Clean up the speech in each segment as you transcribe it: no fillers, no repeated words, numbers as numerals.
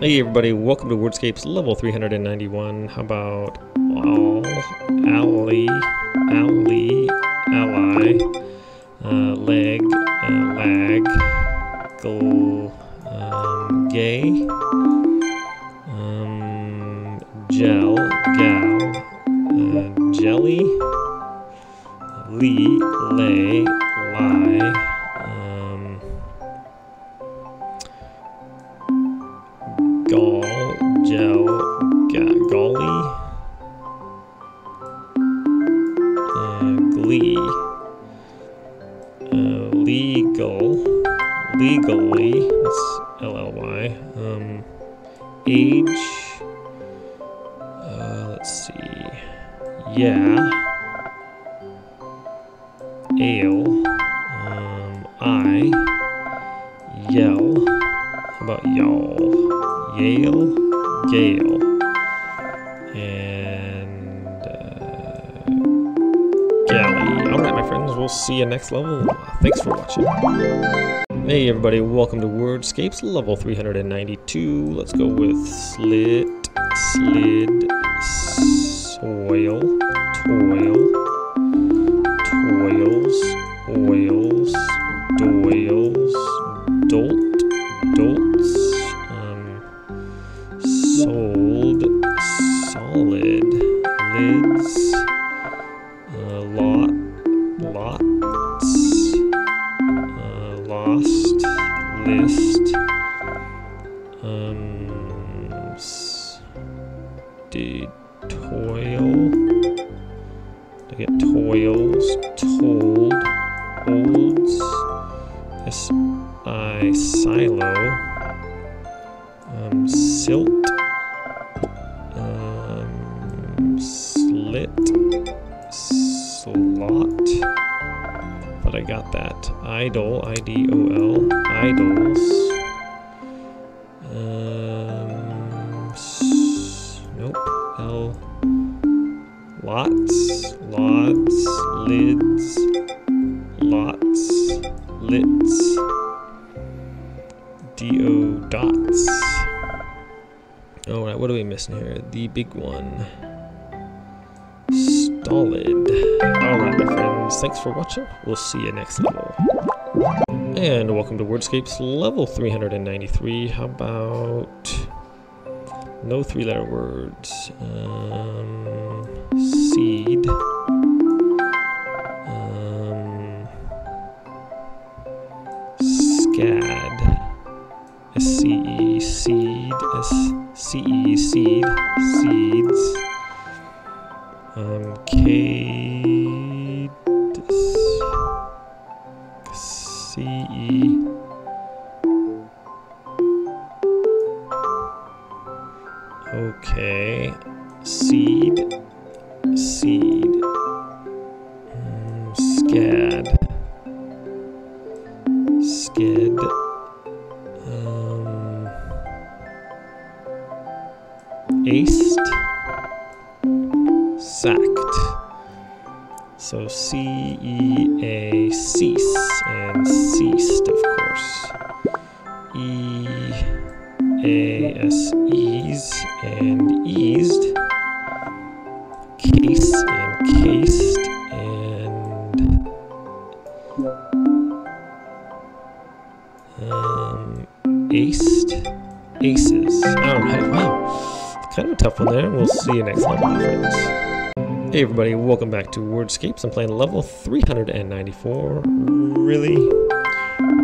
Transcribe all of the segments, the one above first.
Hey everybody, welcome to WORDSCAPES level 391. How about all ally, leg, lag, gl, gay, gel, gal, jelly, lee, lay, lie, golly, glee, legally, that's L-L-Y, age, let's see, yeah, ale, I, yell, how about y'all, yale, gale, and galley. Alright my friends, we'll see you next level. Thanks for watching. Hey everybody, welcome to WORDSCAPES level 392. Let's go with slit, slid, soil, toil, toils, oils, doils, dolt, dolts, sold, solid, lids, lots, lost, list, did toil, I get toils, told, olds, si, silo, silt, slit, slot, but I got that, idol, I-D-O-L, idols, nope, L, lots, lods, lids, lots, lits, D-O dots. Alright, what are we missing here? The big one. Stolid. Alright, my friends, thanks for watching. We'll see you next level. And welcome to WORDSCAPES level 393. How about no three-letter words? Seed. Scad. S-C-E, seed. S-C-E, seed. Seeds. K C E okay seed scad aced sacked. So C-E-A, cease, and ceased, of course. E-A-S, ease, and eased. Case, and cased, and aced, aces. Alright, wow. Kind of a tough one there. We'll see you next time, my friends. Hey everybody, welcome back to WORDSCAPES. I'm playing level 394. Really,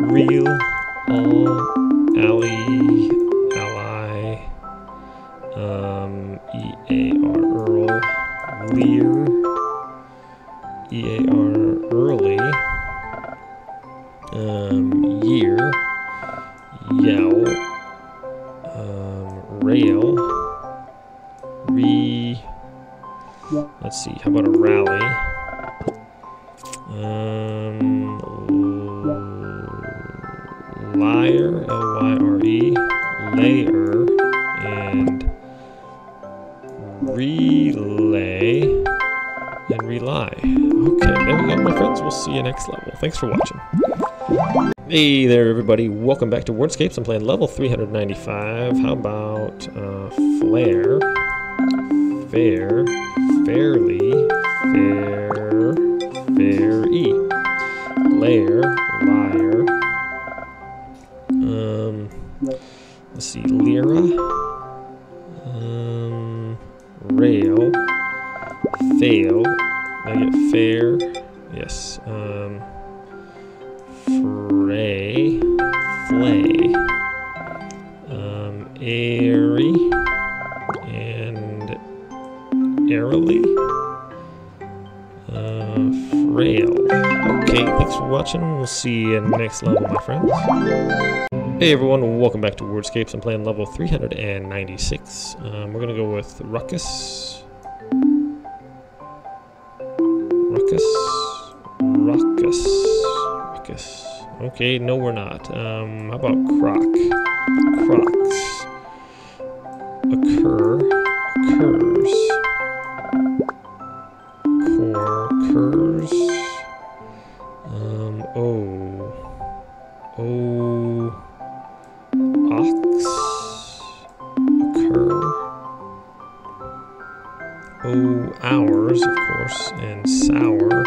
real, all, alley, ally, E-A-R, earl, lear, E-A-R, early, year, yell, rail, let's see, how about a rally? Liar, L-Y-R-E, layer, and relay, and rely. Okay, there we go, my friends. We'll see you next level. Thanks for watching. Hey there everybody, welcome back to WORDSCAPES. I'm playing level 395. How about flare, fair, fairly, fair, fairy, lair, liar, let's see, lira, rail, fail, I get fair, yes, fray, flay, airy, and airily, frail. Okay, thanks for watching. We'll see you in the next level, my friends. Hey everyone, welcome back to WORDSCAPES. I'm playing level 396. We're gonna go with ruckus, ruckus. Okay, no we're not. How about croc? Crocs. Occur. Occurs. Core. Curs. Ox. Occur. Hours, of course. And sour.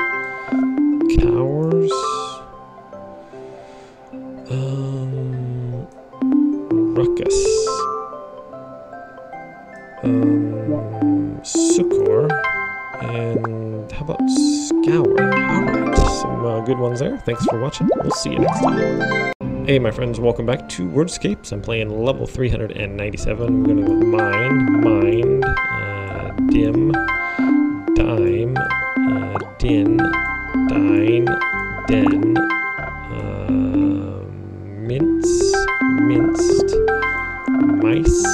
Cowers. Ruckus, succor, and how about scour? Alright, some good ones there. Thanks for watching. We'll see you next time. Hey my friends, welcome back to WORDSCAPES. I'm playing level 397. We're gonna go with mine, mind, dim, dime, din, dine, den, mince, minced, mice,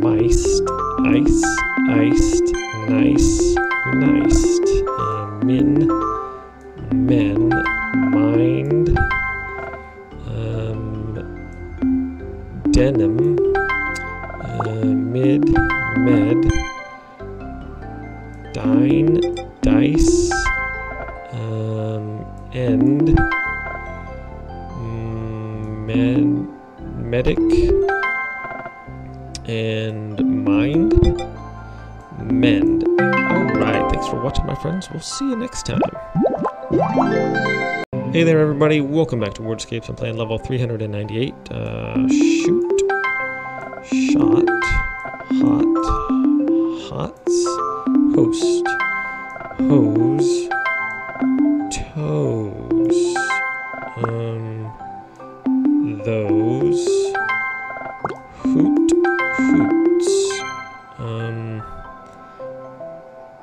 miced, ice, iced, nice, niced, min, men, mind, denim, mid, med, dine, dice, end, medic, and mind, mend. Alright, thanks for watching my friends, we'll see you next time. Hey there everybody, welcome back to WORDSCAPES. I'm playing level 398, shoot, shot, hot, hots, host, hose, toes, those, hoot, hoots,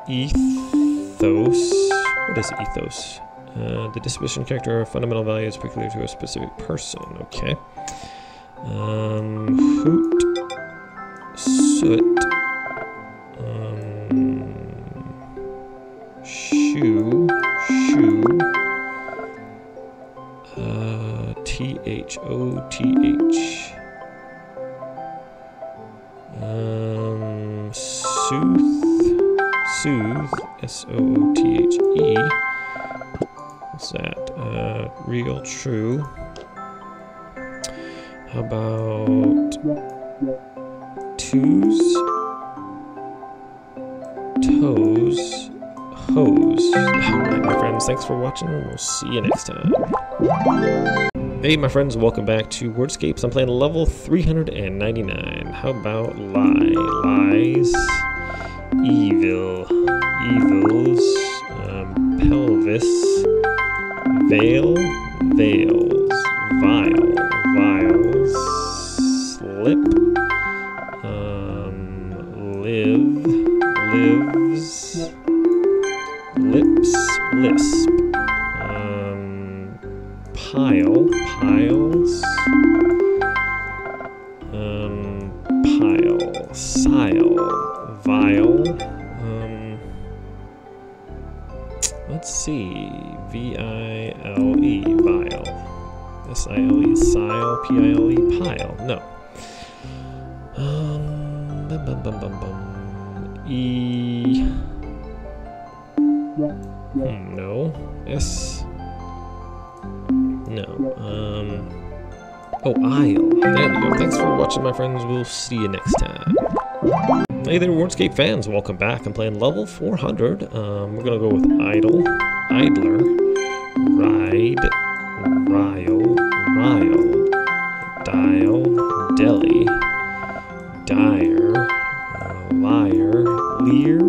ethos, what is ethos? The disposition, character, or fundamental values peculiar to a specific person, okay. Hoot, soot, shoe, THOTH, soothe, SOOTHE, what's that, real, true, how about twos, toes, hose. Alright my friends, thanks for watching, we'll see you next time. Hey my friends, welcome back to WORDSCAPES. I'm playing level 399. How about lie, lies, evil, evils, pelvis, veil, veils, vile, viles, slip, live, lives, lips, lisp, pile, piles, pile, sile, vile, let's see, V-I-L-E, vile, S-I-L-E, sile, P-I-L-E, pile, no, E, no, S, No. Oh, aisle. There we go. Thanks for watching, my friends. We'll see you next time. Hey there, WORDSCAPE fans. Welcome back. I'm playing level 400. We're gonna go with idle, idler, ride, rile, rile, dial, deli, dire, liar, leer.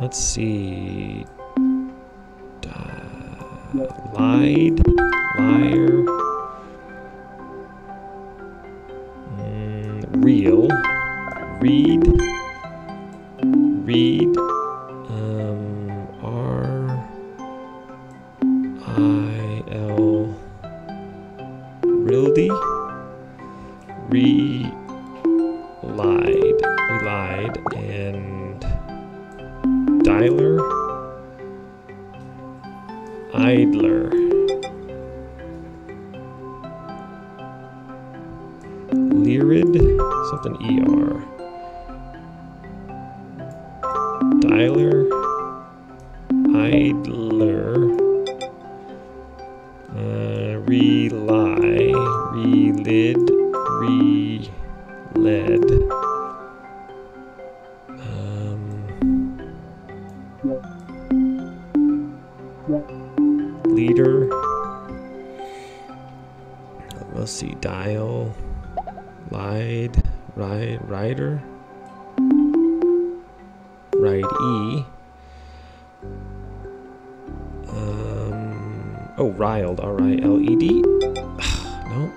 Let's see. Lied, liar, real, read, read, R-I-L, realty, relied, and dialer. Idler, Lyrid, something ER, dialer, idler, rely, relid, reled, leader. Let's see. Dial. Lied. Ride. Rider. Ride E. Oh, riled. R-I-L-E-D. Nope.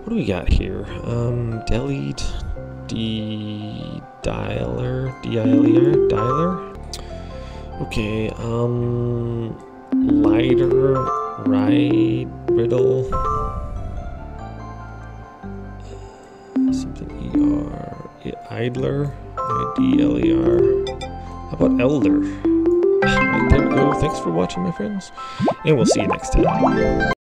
What do we got here? Delete. D-dialer. D-I-L-E-R. Dialer. Okay. Lighter, ride, riddle, something ER, idler, I-D-L-E-R. How about elder? There we go. Thanks for watching, my friends, and we'll see you next time.